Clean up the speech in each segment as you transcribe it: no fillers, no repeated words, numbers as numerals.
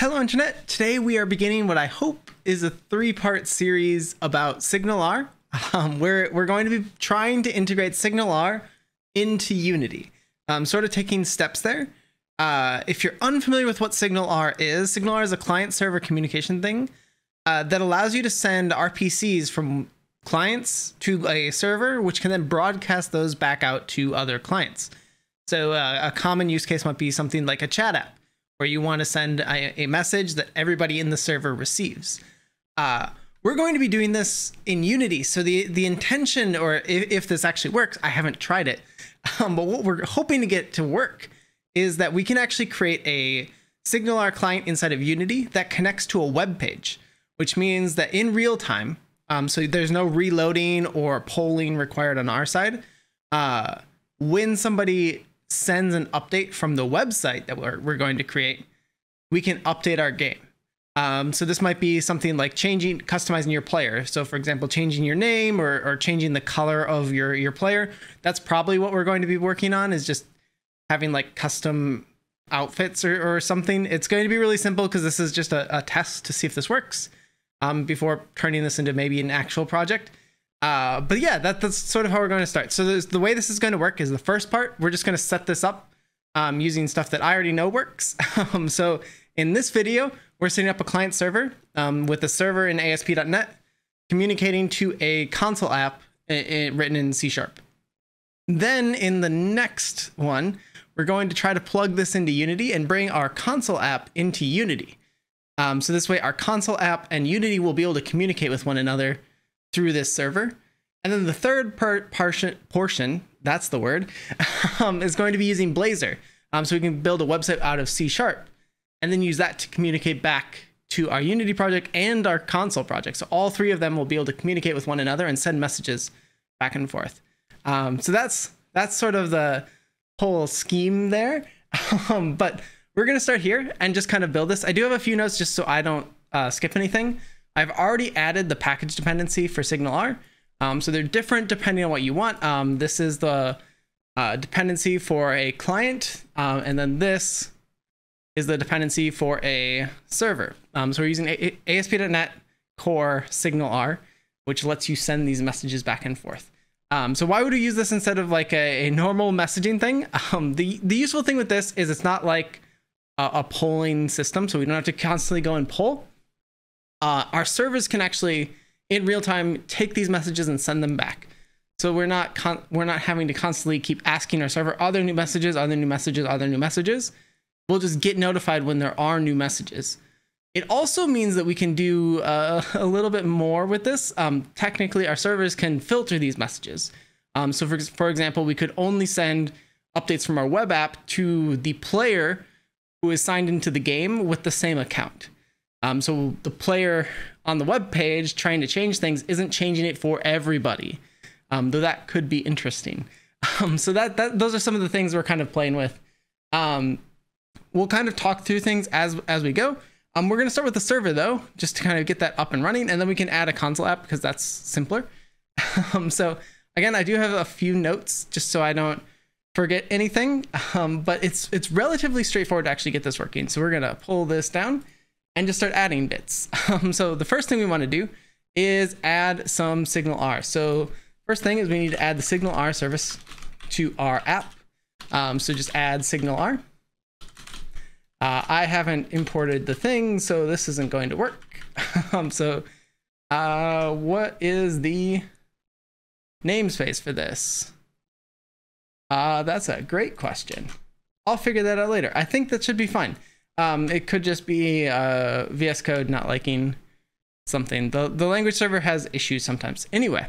Hello Internet! Today we are beginning what I hope is a three-part series about SignalR. We're going to be trying to integrate SignalR into Unity. Sort of taking steps there. If you're unfamiliar with what SignalR is, SignalR is a client-server communication thing that allows you to send RPCs from clients to a server, which can then broadcast those back out to other clients. So a common use case might be something like a chat app, where you want to send a message that everybody in the server receives. We're going to be doing this in Unity. So the intention, or if this actually works, I haven't tried it, but what we're hoping to get to work is that we can actually create a SignalR client inside of Unity that connects to a web page, which means that in real time, so there's no reloading or polling required on our side. When somebody sends an update from the website that we're going to create, we can update our game. So this might be something like customizing your player. So for example, changing your name or changing the color of your player. That's probably what we're going to be working on, is just having like custom outfits or something. It's going to be really simple because this is just a test to see if this works. Before turning this into maybe an actual project. But yeah, that's sort of how we're going to start. So the way this is going to work is the first part, we're just going to set this up using stuff that I already know works. So in this video, we're setting up a client server with a server in ASP.NET communicating to a console app written in C#. Then in the next one, we're going to try to plug this into Unity and bring our console app into Unity. So this way our console app and Unity will be able to communicate with one another through this server. And then the third portion, that's the word, is going to be using Blazor. So we can build a website out of C# and then use that to communicate back to our Unity project and our console project. So all three of them will be able to communicate with one another and send messages back and forth. So that's sort of the whole scheme there. But we're going to start here and just kind of build this. I do have a few notes just so I don't skip anything. I've already added the package dependency for SignalR. So they're different depending on what you want. This is the dependency for a client. And then this is the dependency for a server. So we're using ASP.NET Core SignalR, which lets you send these messages back and forth. So why would we use this instead of like a normal messaging thing? The useful thing with this is it's not like a polling system, so we don't have to constantly go and poll. Our servers can actually, in real time, take these messages and send them back. So we're not having to constantly keep asking our server, are there new messages? Are there new messages? Are there new messages? We'll just get notified when there are new messages. It also means that we can do a little bit more with this. Technically, our servers can filter these messages. So for example, we could only send updates from our web app to the player who is signed into the game with the same account. So the player on the web page trying to change things isn't changing it for everybody, though that could be interesting. So those are some of the things we're kind of playing with. We'll kind of talk through things as we go. We're going to start with the server, though, just to kind of get that up and running, and then we can add a console app because that's simpler. So again, I do have a few notes just so I don't forget anything, but it's relatively straightforward to actually get this working. So we're going to pull this down and just start adding bits. So the first thing we want to do is add some SignalR. So first thing is we need to add the SignalR service to our app. So just add SignalR. I haven't imported the thing, so this isn't going to work. So what is the namespace for this? That's a great question. I'll figure that out later. I think that should be fine. It could just be VS Code not liking something. The language server has issues sometimes. Anyway,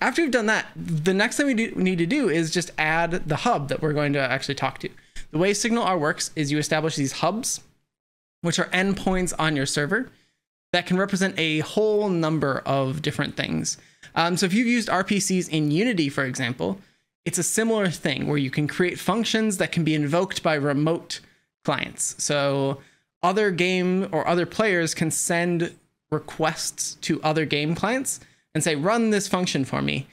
after we've done that, the next thing we need to do is just add the hub that we're going to actually talk to. The way SignalR works is you establish these hubs, which are endpoints on your server that can represent a whole number of different things. So if you've used RPCs in Unity, for example, it's a similar thing where you can create functions that can be invoked by remote clients. So other game or other players can send requests to other game clients and say, run this function for me.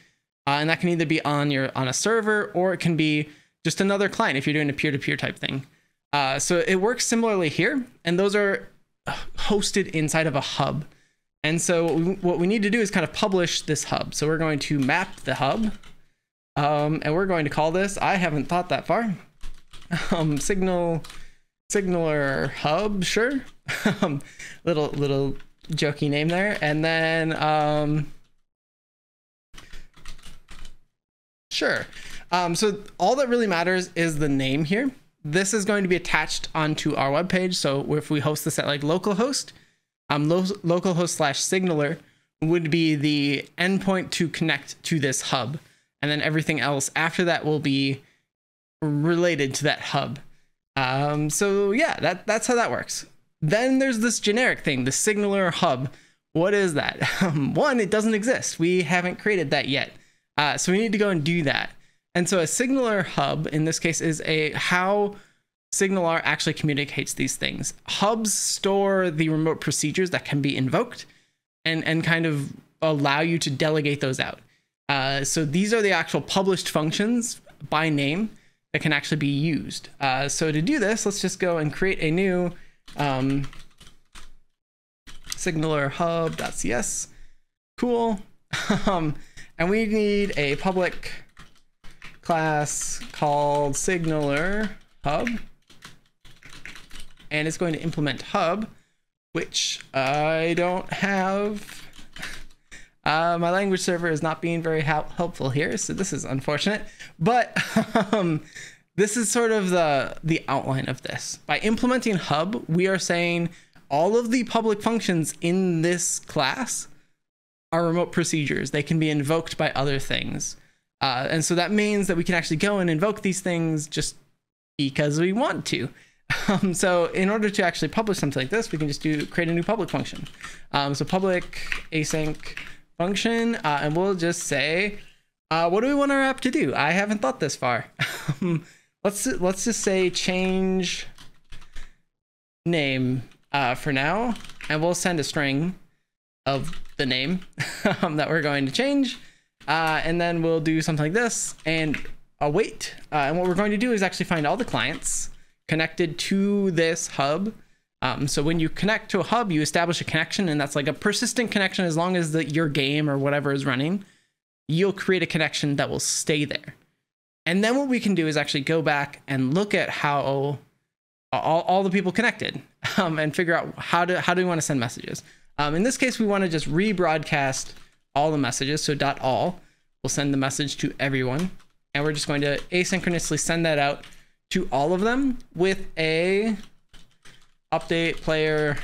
And that can either be on a server, or it can be just another client if you're doing a peer-to-peer type thing. So it works similarly here, and those are hosted inside of a hub. And so what we need to do is kind of publish this hub. So we're going to map the hub, and we're going to call this, I haven't thought that far, SignalR hub, sure. Little jokey name there. And then, sure. So all that really matters is the name here. This is going to be attached onto our web page. So if we host this at like localhost, localhost/SignalR would be the endpoint to connect to this hub. And then everything else after that will be related to that hub. So yeah, that's how that works. Then there's this generic thing, the SignalR hub. What is that? One, it doesn't exist. We haven't created that yet. So we need to go and do that. And so a SignalR hub in this case is how SignalR actually communicates these things. Hubs store the remote procedures that can be invoked and kind of allow you to delegate those out. So these are the actual published functions by name that can actually be used. So to do this, let's just go and create a new SignalR hub.cs. Cool. And we need a public class called SignalR hub. And it's going to implement hub, which I don't have. My language server is not being very helpful here, so this is unfortunate. But this is sort of the outline of this. By implementing hub, we are saying all of the public functions in this class are remote procedures. They can be invoked by other things. And so that means that we can actually go and invoke these things just because we want to. So in order to actually publish something like this, we can just create a new public function. So public async function, and we'll just say, what do we want our app to do? I haven't thought this far. Let's just say change name for now, and we'll send a string of the name that we're going to change. And then we'll do something like this and await. And what we're going to do is actually find all the clients connected to this hub. So when you connect to a hub, you establish a connection, and that's like a persistent connection. As long as your game or whatever is running, you'll create a connection that will stay there. And then what we can do is actually go back and look at how all the people connected, and figure out how do we want to send messages. In this case, we want to just rebroadcast all the messages. So .all will send the message to everyone. And we're just going to asynchronously send that out to all of them with a update player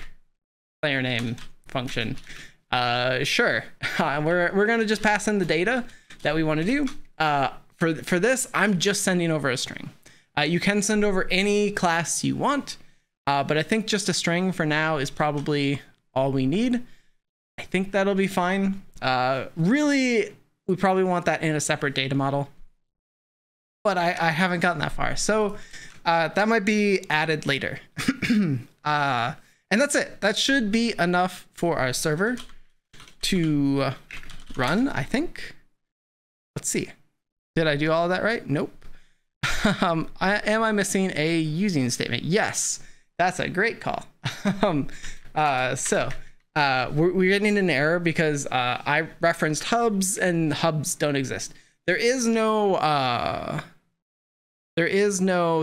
name function. Sure. And we're going to just pass in the data that we want to do. For this, I'm just sending over a string. You can send over any class you want, but I think just a string for now is probably all we need. I think that'll be fine. Really, we probably want that in a separate data model, but I haven't gotten that far. So that might be added later. And that's it. That should be enough for our server to run, I think. Let's see. Did I do all of that right? Nope. Am I missing a using statement? Yes, that's a great call. We're getting an error because I referenced hubs, and hubs don't exist. There is no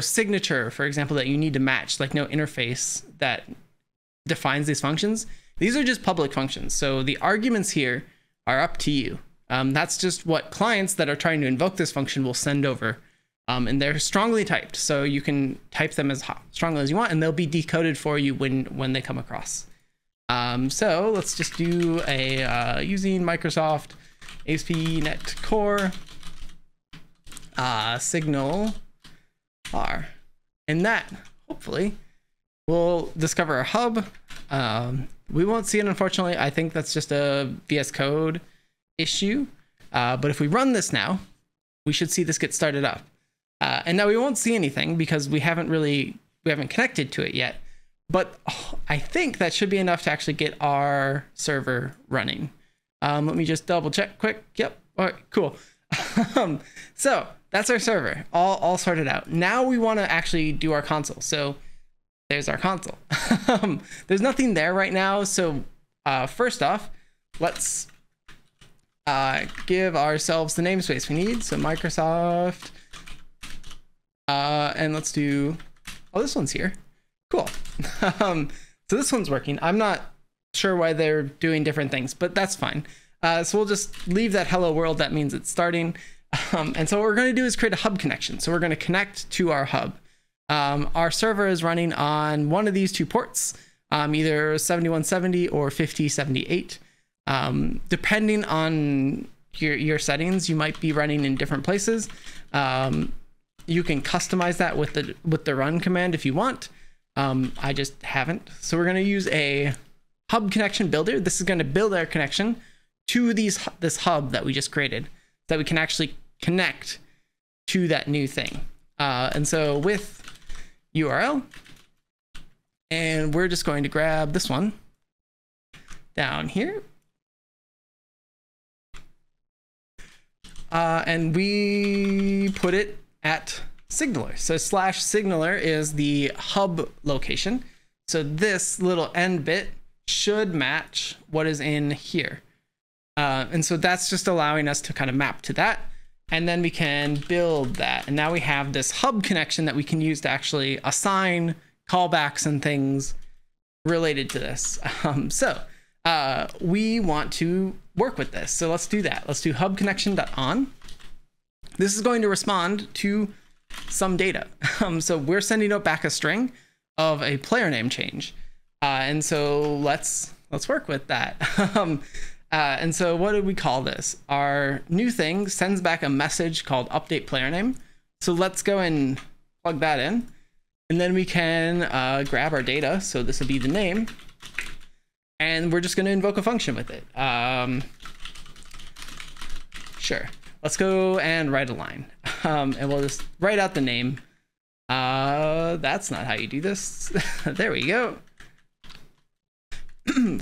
signature, for example, that you need to match, like no interface that defines these functions. These are just public functions. So the arguments here are up to you. That's just what clients that are trying to invoke this function will send over. And they're strongly typed. So you can type them as strongly as you want, and they'll be decoded for you when they come across. So let's just do a using Microsoft ASP.NET Core SignalR, and that hopefully will discover a hub. We won't see it, unfortunately. I think that's just a VS Code issue. But if we run this now, we should see this get started up. And now we won't see anything because we haven't connected to it yet. But I think that should be enough to actually get our server running. Let me just double check quick. Yep. All right, cool. So that's our server, all sorted out. Now we want to actually do our console. So there's our console. There's nothing there right now. So first off, let's give ourselves the namespace we need. So Microsoft, and let's do, oh, this one's here. Cool. So this one's working. I'm not sure why they're doing different things, but that's fine. So we'll just leave that hello world. That means it's starting. And so what we're going to do is create a hub connection. So we're going to connect to our hub. Our server is running on one of these two ports, either 7170 or 5078. Depending on your settings, you might be running in different places. You can customize that with the run command if you want. I just haven't. So we're going to use a hub connection builder. This is going to build our connection to this hub that we just created, so that we can actually connect to that new thing. And so with URL, and we're just going to grab this one down here. And we put it at SignalR. So slash SignalR is the hub location. So this little end bit should match what is in here. And so that's just allowing us to kind of map to that. And then we can build that. And now we have this hub connection that we can use to actually assign callbacks and things related to this. So we want to work with this. So let's do that. Let's do hub connection.on. This is going to respond to some data. So we're sending out back a string of a player name change. And so let's work with that. And so what do we call this? Our new thing sends back a message called update player name. So let's go and plug that in, and then we can grab our data. So this will be the name, and we're just going to invoke a function with it. Sure. Let's go and write a line, and we'll just write out the name. That's not how you do this. There we go.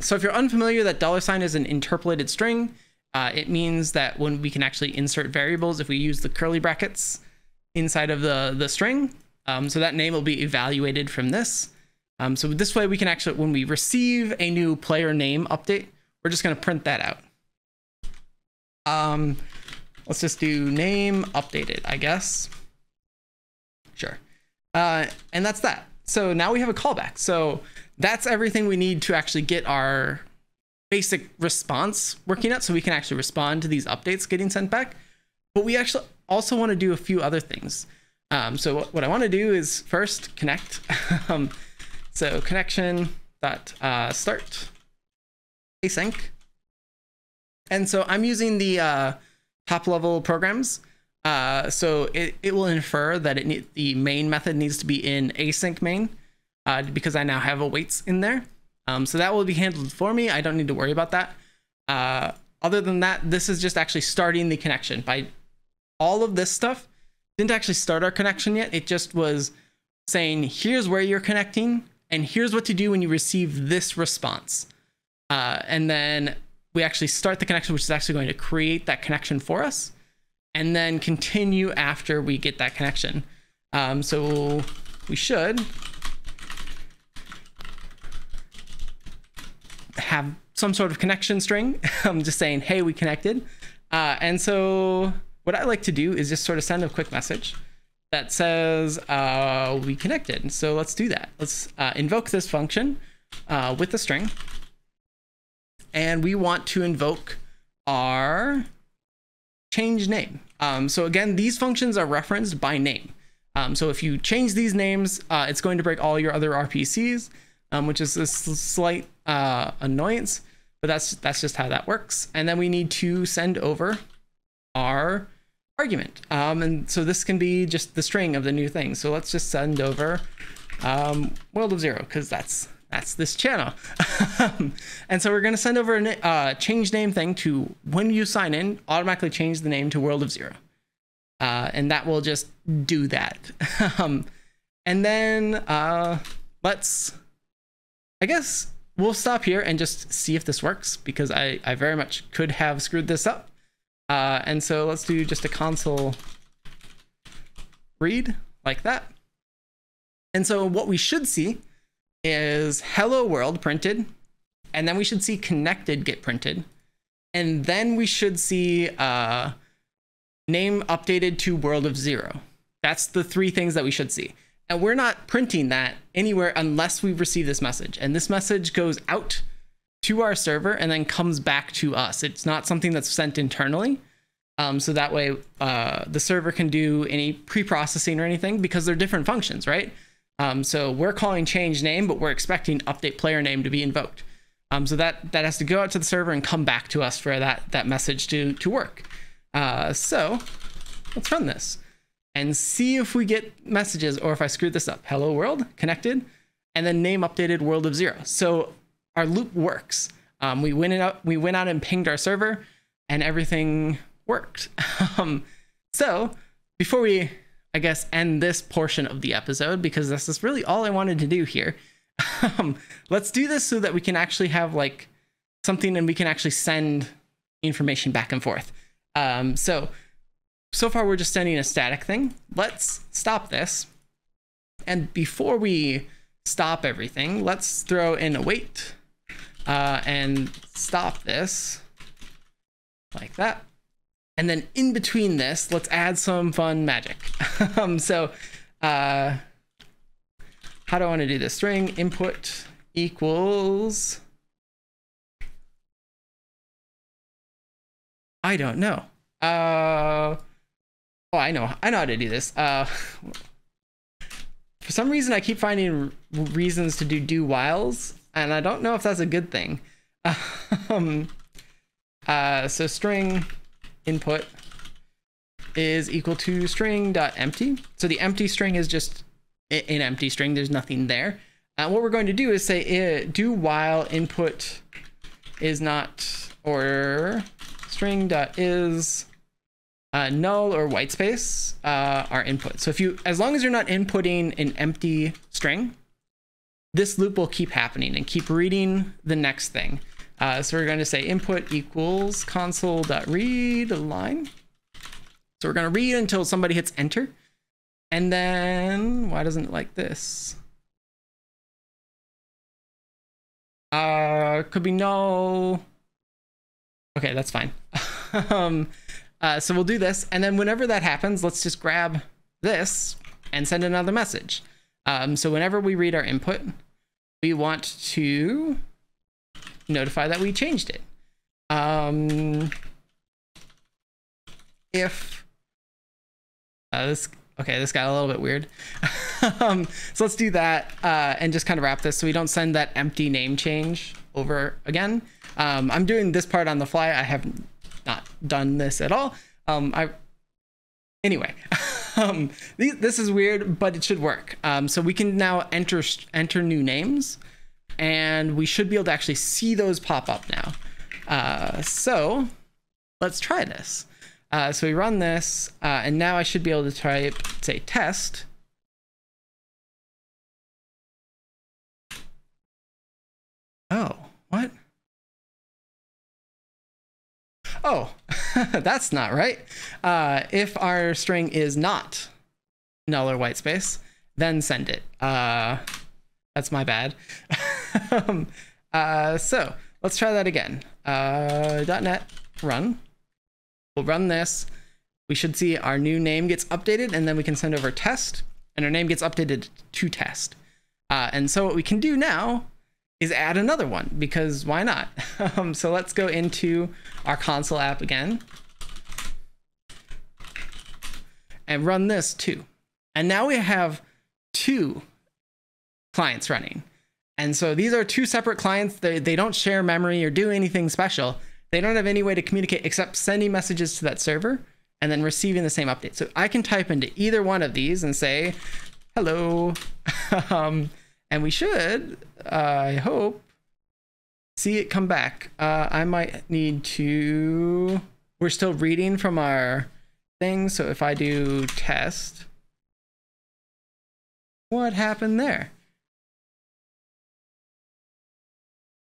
So if you're unfamiliar, that $sign is an interpolated string. It means that when we can actually insert variables if we use the curly brackets inside of the string. So that name will be evaluated from this. So this way we can actually, when we receive a new player name update, we're just going to print that out. Let's just do name updated, I guess. Sure. And that's that. So now we have a callback. So that's everything we need to actually get our basic response working out, so we can actually respond to these updates getting sent back. But we actually also want to do a few other things. So what I want to do is first connect. So connection.start async. And so I'm using the top level programs. So it will infer that the main method needs to be in async main. Because I now have awaits in there. So that will be handled for me. I don't need to worry about that. Other than that, this is just actually starting the connection. By all of this stuff, didn't actually start our connection yet. It just was saying, here's where you're connecting, and here's what to do when you receive this response. And then we actually start the connection, which is actually going to create that connection for us, and then continue after we get that connection. So we should have some sort of connection string. I'm just saying, hey, we connected. And so what I like to do is just sort of send a quick message that says we connected. So let's do that. Let's invoke this function with the string. And we want to invoke our change name. So again, these functions are referenced by name. So if you change these names, it's going to break all your other RPCs. Which is a slight annoyance, but that's just how that works. And then we need to send over our argument. And so this can be just the string of the new thing. So let's just send over World of Zero, because that's this channel. And so we're going to send over a change name thing to, when you sign in, automatically change the name to World of Zero. And that will just do that. And then I guess we'll stop here and just see if this works, because I very much could have screwed this up. And so let's do just a console read like that. And so what we should see is hello world printed, and then we should see connected get printed, and then we should see name updated to World of Zero. That's the three things that we should see. And we're not printing that anywhere unless we receive this message. And this message goes out to our server and then comes back to us. It's not something that's sent internally. So that way the server can do any pre-processing or anything, because they're different functions, right? So we're calling change name, but we're expecting update player name to be invoked. So that has to go out to the server and come back to us for that message to work. So let's run this and see if we get messages, or if I screwed this up. Hello world, connected, and then name updated World of Zero. So our loop works. We went out and pinged our server and everything worked. So before we, I guess, end this portion of the episode, because this is really all I wanted to do here, let's do this so that we can actually have like something and we can actually send information back and forth. So far we're just sending a static thing. Let's stop this. And before we stop everything, let's throw in a wait and stop this like that. And then in between this, let's add some fun magic. So how do I want to do this? String input equals, I don't know. Oh, I know how to do this. For some reason, I keep finding reasons to do whiles, and I don't know if that's a good thing. So string input is equal to string.empty. So the empty string is just an empty string. There's nothing there. What we're going to do is say do while input is not, or string.is null or whitespace our input. So if you, as long as you're not inputting an empty string, this loop will keep happening and keep reading the next thing. So we're going to say input equals console.read line. So we're going to read until somebody hits enter. And then why doesn't it like this? Could be null. Okay, that's fine. So we'll do this, and then whenever that happens, let's just grab this and send another message. So whenever we read our input, we want to notify that we changed it. This got a little bit weird. So let's do that and just kind of wrap this so we don't send that empty name change over again. I'm doing this part on the fly. I have not done this at all. Anyway, this is weird, but it should work. So we can now enter new names, and we should be able to actually see those pop up now. So let's try this. So we run this, and now I should be able to type, say, test. Oh, what? Oh, that's not right. If our string is not null or whitespace, then send it. That's my bad. So let's try that again. .NET run. We'll run this. We should see our new name gets updated, and then we can send over test, and our name gets updated to test. And so what we can do now is add another one, because why not? So let's go into our console app again and run this too. And now we have two clients running. And so these are two separate clients. They don't share memory or do anything special. They don't have any way to communicate except sending messages to that server and then receiving the same update. So I can type into either one of these and say, hello. And we should, I hope, see it come back. I might need to, we're still reading from our thing. So if I do test, what happened there?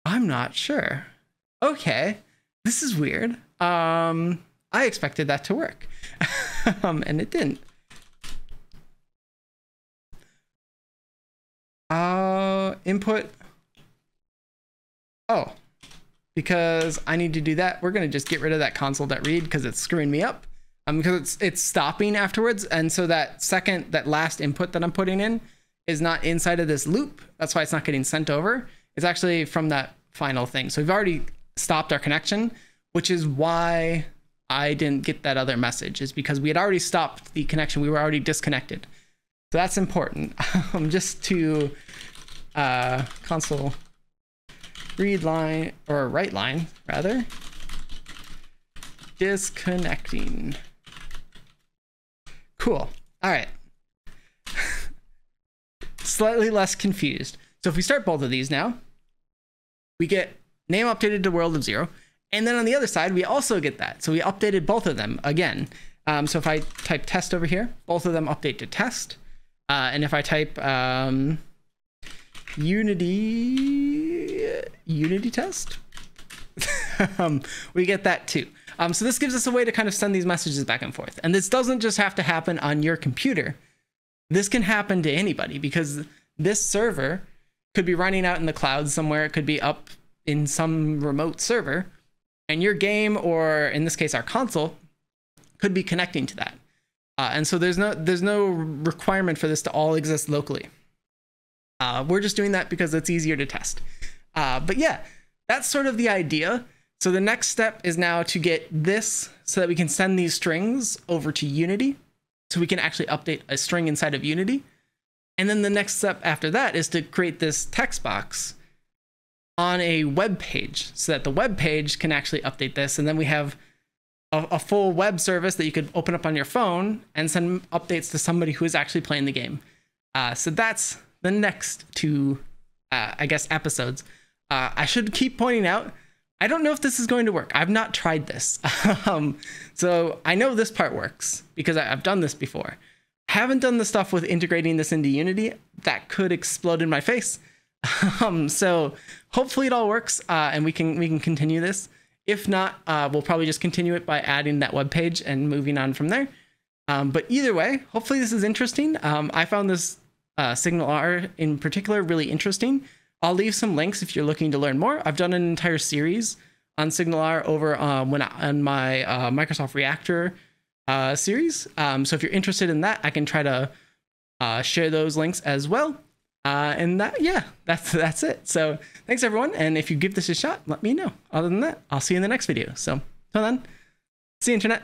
I'm not sure. Okay, this is weird. I expected that to work, and it didn't. Input. Oh, because I need to do that, we're going to just get rid of that console.read because it's screwing me up. Because it's stopping afterwards. And so that second, that last input that I'm putting in is not inside of this loop. That's why it's not getting sent over. It's actually from that final thing. So we've already stopped our connection, which is why I didn't get that other message, is because we had already stopped the connection. We were already disconnected. So that's important. Just to console read line, or write line rather, disconnecting. Cool. All right. Slightly less confused. So if we start both of these now, we get name updated to World of Zero. And then on the other side, we also get that. So we updated both of them again. So if I type test over here, both of them update to test. And if I type Unity test, we get that too. So this gives us a way to kind of send these messages back and forth. And this doesn't just have to happen on your computer. This can happen to anybody, because this server could be running out in the cloud somewhere. It could be up in some remote server, and your game, or in this case, our console, could be connecting to that. And so there's no requirement for this to all exist locally. We're just doing that because it's easier to test. But yeah, that's sort of the idea. So the next step is now to get this so that we can send these strings over to Unity, so we can actually update a string inside of Unity. And then the next step after that is to create this text box on a web page so that the web page can actually update this. And then we have a full web service that you could open up on your phone and send updates to somebody who is actually playing the game. So that's the next two, I guess, episodes. I should keep pointing out, I don't know if this is going to work. I've not tried this. So I know this part works because I've done this before. I haven't done the stuff with integrating this into Unity. That could explode in my face. So hopefully it all works, and we can continue this. If not, we'll probably just continue it by adding that web page and moving on from there. But either way, hopefully this is interesting. I found this SignalR in particular really interesting. I'll leave some links if you're looking to learn more. I've done an entire series on SignalR over on my Microsoft Reactor series. So if you're interested in that, I can try to share those links as well. And that, yeah, that's it. So thanks everyone. And if you give this a shot, let me know. Other than that, I'll see you in the next video. So till then, see you, internet.